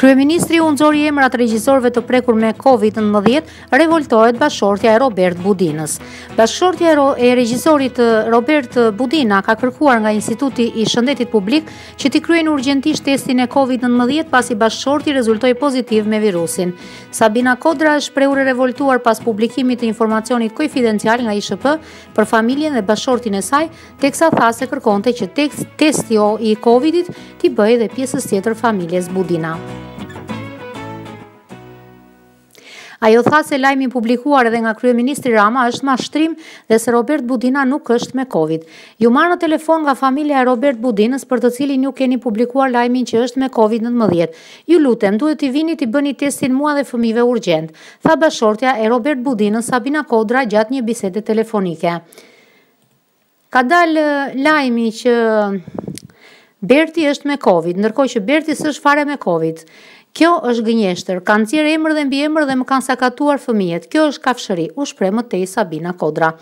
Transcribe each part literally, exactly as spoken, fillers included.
Kryeministri unëzori emrat regjisorëve të prekur me Covid nëntëmbëdhjetë, revoltohet bashortja e Robert Budinës. Bashortja e regjisorit Robert Budina ka kërkuar nga Instituti i Shëndetit Publik që t'i kryen urgjentisht testin e Covid nëntëmbëdhjetë pasi bashorti rezultoi pozitiv me virusin. Sabina Kodra është shprehur e revoltuar pas publikimit të informacionit konfidencial nga I S H P për familjen dhe bashortin e saj, teksa tha se kërkonte që testi I Covidit t'i bëhej edhe pjesës tjetër familjes Budina. Ajo tha se lajmi publikuar edhe nga kryeministri Rama është mashtrim dhe se Robert Budina nuk është me Covid. Ju marrë në telefon nga familja e Robert Budinës për të cilin ju keni publikuar lajmin që është me Covid nëntëmbëdhjetë. Ju lutem, duhet t'i vini t'i bëni testin mua dhe fëmijëve urgjent, tha bashortja e Robert Budinës Sabina Kodra gjatë një bisede telefonike. Ka dalë lajmi që Berti është me Covid, ndërkohë që Berti s'është fare me Covid. Kjo është gënjeshtër, kanë thirrë emër dhe mbiemër dhe më kanë sakatuar fëmijët. Kjo është kafshëri, u shpreh më tej Sabina Kodra.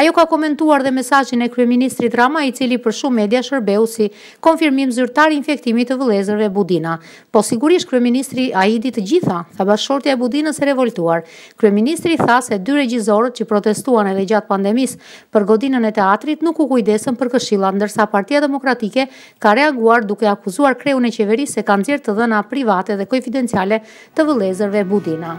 Ajo ka komentuar dhe mesazhin e kryeministrit Rama, I cili për shumë media shërbeu si konfirmim zyrtar I infektimit të vëllezërve Budina. Po sigurisht kryeministri ai di të gjitha, tha bashortja e Budinës e revoltuar. Kryeministri tha se dy regjizorët që protestuan edhe gjatë pandemisë për godinën e teatrit nuk u kujdesen për këshilla, ndërsa Partia Demokratike ka reaguar duke akuzuar kreun e qeverisë se kanë nxjerrë të dhëna private dhe konfidenciale të vëllezërve Budina.